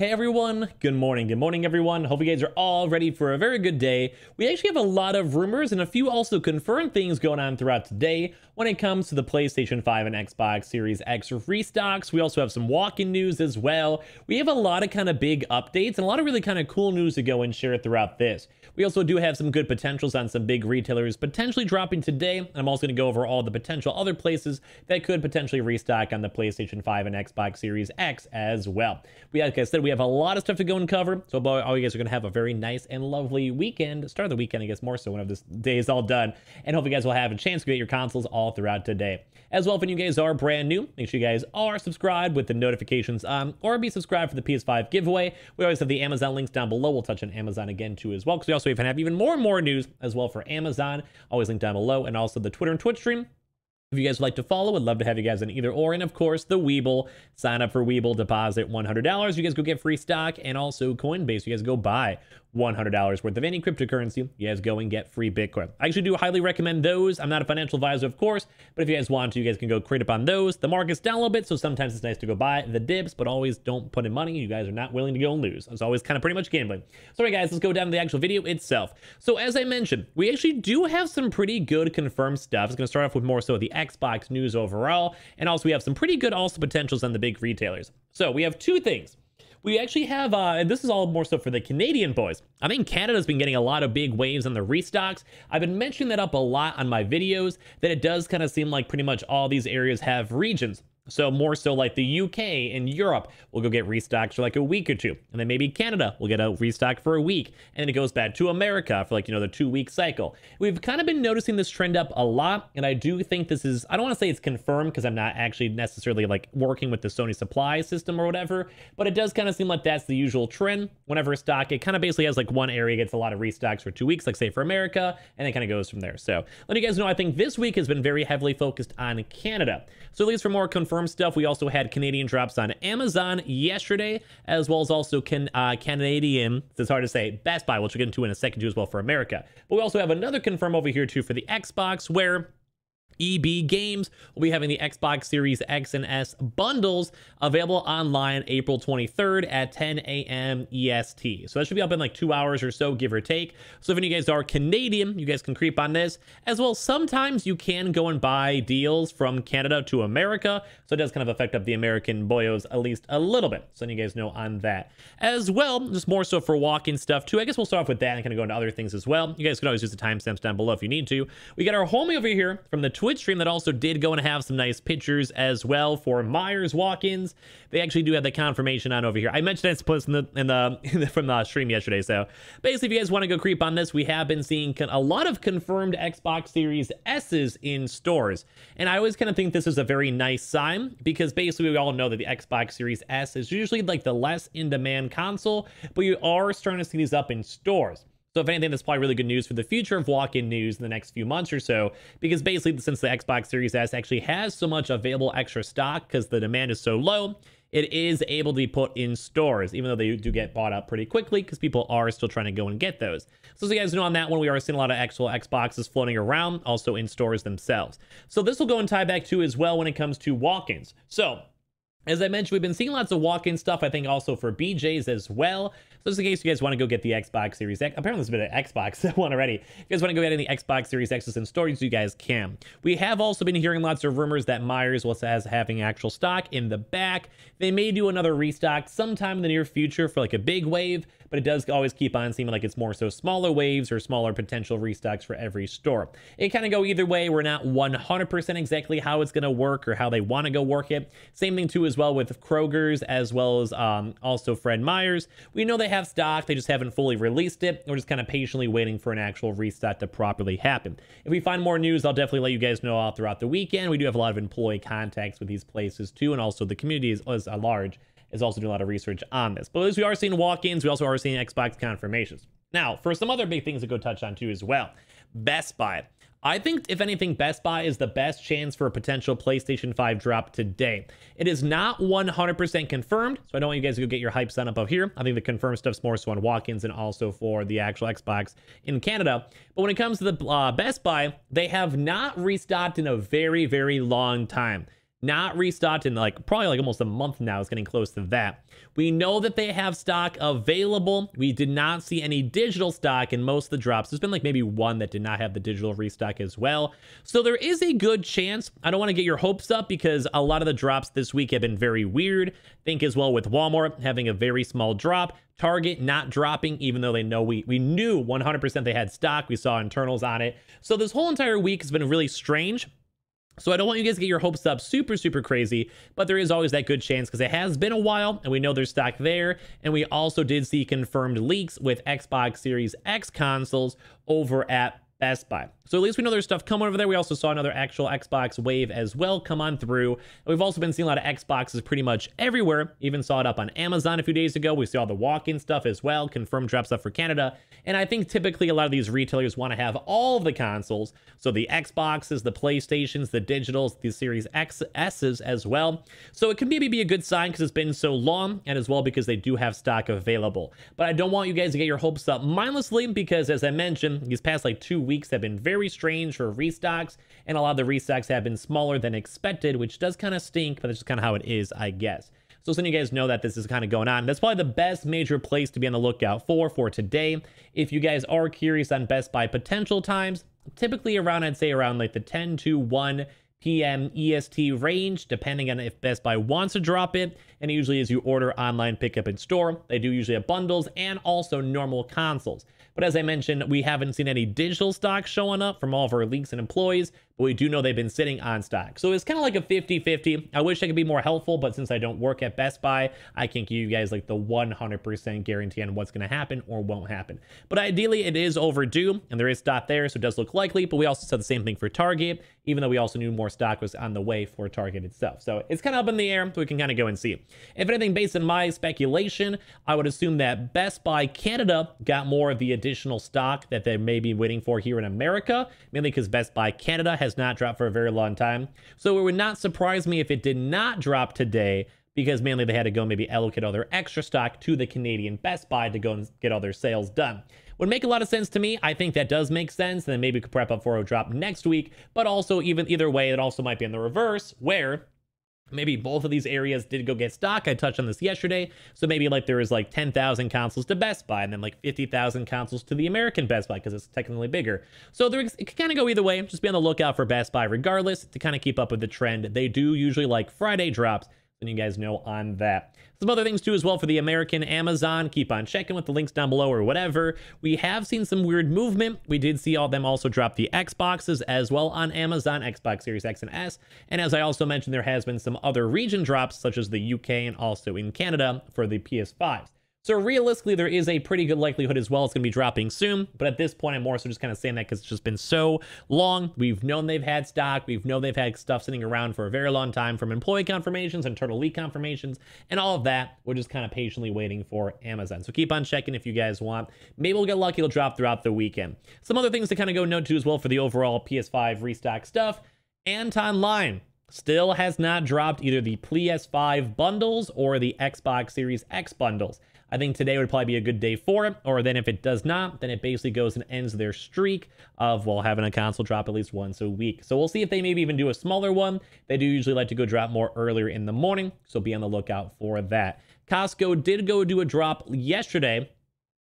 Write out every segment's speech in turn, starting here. Hey everyone, good morning everyone. Hope you guys are all ready for a very good day. We actually have a lot of rumors and a few also confirmed things going on throughout today when it comes to the PlayStation 5 and Xbox Series X restocks. We also have some walk-in news as well. We have a lot of kind of big updates and a lot of really kind of cool news to go and share throughout this. We also do have some good potentials on some big retailers potentially dropping today. I'm also going to go over all the potential other places that could potentially restock on the PlayStation 5 and Xbox Series X as well. Like I said, we have a lot of stuff to go and cover, so all you guys are going to have a very nice and lovely weekend. Start of the weekend, I guess, more so whenever this day is all done. And hope you guys will have a chance to get your consoles all throughout today. As well, if you guys are brand new, make sure you guys are subscribed with the notifications on, or be subscribed for the PS5 giveaway. We always have the Amazon links down below. We'll touch on Amazon again, too, as well, because we also have even more news as well for Amazon. Always linked down below, and also the Twitter and Twitch stream. If you guys would like to follow, I'd love to have you guys in either or. And of course, the Webull. Sign up for Webull, deposit $100. You guys go get free stock, and also Coinbase. You guys go buy $100 worth of any cryptocurrency. You guys go and get free Bitcoin. I actually do highly recommend those. I'm not a financial advisor, of course, but if you guys want to, you guys can go create upon those. The market's down a little bit, so sometimes it's nice to go buy the dips, but always don't put in money you guys are not willing to go and lose. It's always kind of pretty much gambling. So right, guys, let's go down to the actual video itself. So as I mentioned, we actually do have some pretty good confirmed stuff. It's going to start off with more so the Xbox news overall, and also we have some pretty good also potentials on the big retailers. So we have two things. We actually have, and this is all more so for the Canadian boys. I think Canada's been getting a lot of big waves on the restocks. I've been mentioning that up a lot on my videos, that it does kind of seem like pretty much all these areas have regions. So more so like the UK and Europe will go get restocks for like a week or two. And then maybe Canada will get a restock for a week. And then it goes back to America for like, you know, the 2-week cycle. We've kind of been noticing this trend up a lot. And I do think this is, I don't want to say it's confirmed because I'm not actually necessarily like working with the Sony supply system or whatever. But it does kind of seem like that's the usual trend. Whenever a stock, it kind of basically has like one area gets a lot of restocks for 2 weeks, like say for America. And it kind of goes from there. So let you guys know, I think this week has been very heavily focused on Canada. So at least for more confirmed stuff, we also had Canadian drops on Amazon yesterday, as well as also Canadian, it's hard to say, Best Buy, which we'll get into in a second too as well for America. But we also have another confirm over here too for the Xbox, where EB Games will be having the Xbox Series X and S bundles available online April 23rd at 10 a.m. EST. So that should be up in like 2 hours or so, give or take. So if any of you guys are Canadian, you guys can creep on this. As well, sometimes you can go and buy deals from Canada to America. So it does kind of affect up the American boyos at least a little bit. So then you guys know on that. As well, just more so for walk-in stuff too. I guess we'll start off with that and kind of go into other things as well. You guys can always use the timestamps down below if you need to. We got our homie over here from the Twitch stream that also did go and have some nice pictures as well for Meyer's walk-ins. They actually do have the confirmation on over here. I mentioned it's posted from the stream yesterday. So basically, if you guys want to go creep on this, we have been seeing a lot of confirmed Xbox Series S's in stores, and I always kind of think this is a very nice sign because basically we all know that the Xbox Series S is usually like the less in-demand console, but you are starting to see these up in stores. So if anything, that's probably really good news for the future of walk-in news in the next few months or so, because basically since the Xbox Series S actually has so much available extra stock because the demand is so low, it is able to be put in stores, even though they do get bought up pretty quickly because people are still trying to go and get those. So as you guys know on that one, we are seeing a lot of actual Xboxes floating around, also in stores themselves. So this will go and tie back to as well when it comes to walk-ins. So as I mentioned, we've been seeing lots of walk-in stuff, I think also for BJ's as well. So just in case you guys want to go get the Xbox Series X, apparently there's been an Xbox one already. If you guys want to go get any Xbox Series X's in stores, you guys can. We have also been hearing lots of rumors that Meyer's was having actual stock in the back. They may do another restock sometime in the near future for like a big wave, but it does always keep on seeming like it's more so smaller waves or smaller potential restocks for every store. It kind of go either way. We're not 100% exactly how it's going to work or how they want to go work it. Same thing too as well with Kroger's, as well as also Fred Meyer's. We know they have stock, they just haven't fully released it. We're just kind of patiently waiting for an actual restock to properly happen. If we find more news, I'll definitely let you guys know all throughout the weekend. We do have a lot of employee contacts with these places too, and also the community as a large is also doing a lot of research on this. But at least we are seeing walk-ins. We also are seeing Xbox confirmations. Now, for some other big things to go touch on too as well. Best Buy. I think, if anything, Best Buy is the best chance for a potential PlayStation 5 drop today. It is not 100% confirmed, so I don't want you guys to go get your hype sign up here. I think the confirmed stuff's more so on walk-ins and also for the actual Xbox in Canada. But when it comes to the Best Buy, they have not restocked in a very, very long time. not restocked in like probably like almost a month now. It's getting close to that. We know that they have stock available. We did not see any digital stock in most of the drops. There's been like maybe one that did not have the digital restock as well. So there is a good chance. I don't want to get your hopes up because a lot of the drops this week have been very weird. Think as well with Walmart having a very small drop. Target not dropping, even though they know we knew 100% they had stock. We saw internals on it. So this whole entire week has been really strange. So I don't want you guys to get your hopes up super, super crazy, but there is always that good chance because it has been a while and we know there's stock there. And we also did see confirmed leaks with Xbox Series X consoles over at Best Buy. So at least we know there's stuff coming over there. We also saw another actual Xbox wave as well come on through. And we've also been seeing a lot of Xboxes pretty much everywhere. Even saw it up on Amazon a few days ago. We saw the walk-in stuff as well, confirmed drops up for Canada. And I think typically a lot of these retailers want to have all the consoles. So the Xboxes, the PlayStations, the digitals, the Series XS's as well. So it could maybe be a good sign because it's been so long and as well because they do have stock available. But I don't want you guys to get your hopes up mindlessly because as I mentioned, these past like 2 weeks have been very strange for restocks, and a lot of the restocks have been smaller than expected, which does kind of stink, but that's just kind of how it is, I guess. So so you guys know that this is kind of going on. That's probably the best major place to be on the lookout for today. If you guys are curious on Best Buy potential times, typically around, I'd say around like the 10 to 1 p.m. EST range, depending on if Best Buy wants to drop it. And usually as you order online, pick up in store, they do usually have bundles and also normal consoles. But as I mentioned, we haven't seen any digital stock showing up from all of our leaks and employees, but we do know they've been sitting on stock. So it's kind of like a 50-50. I wish I could be more helpful, but since I don't work at Best Buy, I can't give you guys like the 100% guarantee on what's going to happen or won't happen. But ideally, it is overdue, and there is stock there, so it does look likely. But we also said the same thing for Target, even though we also knew more stock was on the way for Target itself. So it's kind of up in the air, so we can kind of go and see it. If anything, based on my speculation, I would assume that Best Buy Canada got more of the additional stock that they may be waiting for here in America, mainly because Best Buy Canada has not dropped for a very long time. So it would not surprise me if it did not drop today because mainly they had to go maybe allocate all their extra stock to the Canadian Best Buy to go and get all their sales done. Would make a lot of sense to me. I think that does make sense. And then maybe we could prep up for a drop next week. But also even either way, it also might be in the reverse where maybe both of these areas did go get stock. I touched on this yesterday. So maybe like there was like 10,000 consoles to Best Buy and then like 50,000 consoles to the American Best Buy because it's technically bigger. So there, it could kind of go either way. Just be on the lookout for Best Buy regardless to kind of keep up with the trend. They do usually like Friday drops. And you guys know on that. Some other things too as well for the American Amazon. Keep on checking with the links down below or whatever. We have seen some weird movement. We did see all of them also drop the Xboxes as well on Amazon, Xbox Series X and S. And as I also mentioned, there has been some other region drops such as the UK and also in Canada for the PS5s. So realistically, there is a pretty good likelihood as well it's going to be dropping soon. But at this point, I'm more so just kind of saying that because it's just been so long. We've known they've had stock. We've known they've had stuff sitting around for a very long time from employee confirmations, internal leak confirmations, and all of that. We're just kind of patiently waiting for Amazon. So keep on checking if you guys want. Maybe we'll get lucky. It'll drop throughout the weekend. Some other things to kind of go note to as well for the overall PS5 restock stuff. Antonline still has not dropped either the PS5 bundles or the Xbox Series X bundles. I think today would probably be a good day for it, or then if it does not, then it basically goes and ends their streak of, well, having a console drop at least once a week. So we'll see if they maybe even do a smaller one. They do usually like to go drop more earlier in the morning, so be on the lookout for that. Costco did go do a drop yesterday.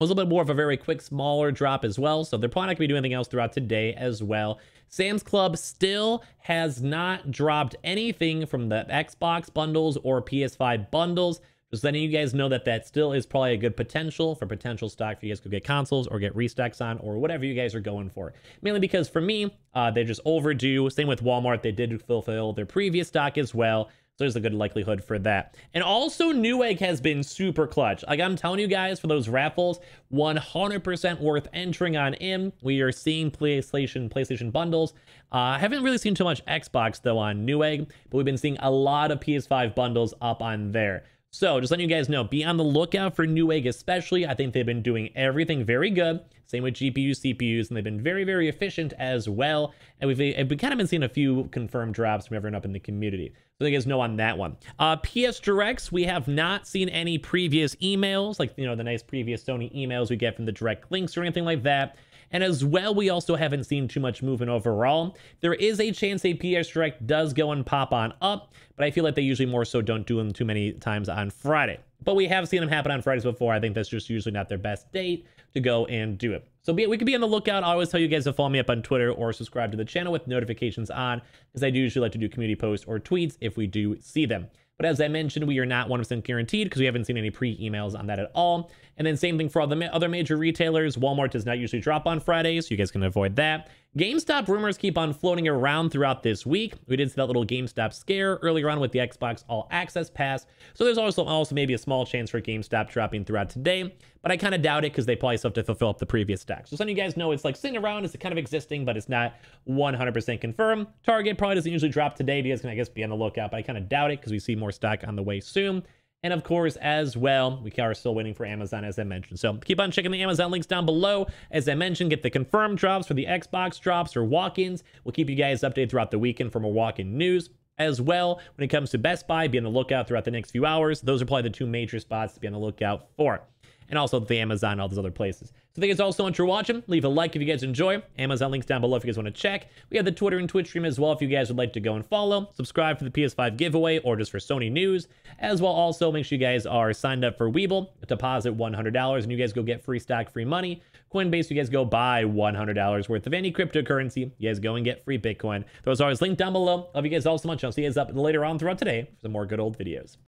Was a little bit more of a very quick, smaller drop as well. So they're probably not gonna be doing anything else throughout today as well. Sam's Club still has not dropped anything from the Xbox bundles or PS5 bundles. Just letting you guys know that that still is probably a good potential for potential stock for you guys to go get consoles or get restocks on or whatever you guys are going for. Mainly because for me, they're just overdue. Same with Walmart. They did fulfill their previous stock as well. So there's a good likelihood for that. And also Newegg has been super clutch. Like I'm telling you guys, for those raffles, 100% worth entering on in. We are seeing PlayStation bundles. I haven't really seen too much Xbox though on Newegg, but we've been seeing a lot of PS5 bundles up on there. So just letting you guys know, be on the lookout for Newegg especially. I think they've been doing everything very good. Same with GPUs, CPUs, and they've been very, very efficient as well. And we've kind of been seeing a few confirmed drops from everyone up in the community. So you guys know on that one. PS Directs, we have not seen any previous emails, like, you know, the nice previous Sony emails we get from the direct links or anything like that. And as well, we also haven't seen too much movement overall. There is a chance a PS Direct does go and pop on up, but I feel like they usually more so don't do them too many times on Friday. But we have seen them happen on Fridays before. I think that's just usually not their best date to go and do it. So we could be on the lookout. I always tell you guys to follow me up on Twitter or subscribe to the channel with notifications on, because I do usually like to do community posts or tweets if we do see them. But as I mentioned, we are not 100% guaranteed because we haven't seen any pre-emails on that at all. And then same thing for all the other major retailers. Walmart does not usually drop on Fridays, so you guys can avoid that. GameStop rumors keep on floating around throughout this week. We did see that little GameStop scare earlier on with the Xbox All Access Pass. So there's also maybe a small chance for GameStop dropping throughout today, but I kind of doubt it because they probably still have to fulfill up the previous stock. So some of you guys know it's like sitting around, it's kind of existing, but it's not 100% confirmed. Target probably doesn't usually drop today, but you guys can, I guess, be on the lookout, but I kind of doubt it because we see more stock on the way soon. And of course, as well, we are still waiting for Amazon, as I mentioned. So keep on checking the Amazon links down below. As I mentioned, get the confirmed drops for the Xbox drops or walk-ins. We'll keep you guys updated throughout the weekend for more walk-in news. As well, when it comes to Best Buy, be on the lookout throughout the next few hours. Those are probably the two major spots to be on the lookout for. And also the Amazon and all those other places. So thank you guys all so much for watching. Leave a like if you guys enjoy. Amazon links down below if you guys want to check. We have the Twitter and Twitch stream as well if you guys would like to go and follow. Subscribe for the PS5 giveaway or just for Sony news. As well, also make sure you guys are signed up for Webull. Deposit $100 and you guys go get free stock, free money. Coinbase, you guys go buy $100 worth of any cryptocurrency. You guys go and get free Bitcoin. Those are always linked down below. Love you guys all so much. I'll see you guys up later on throughout today for some more good old videos.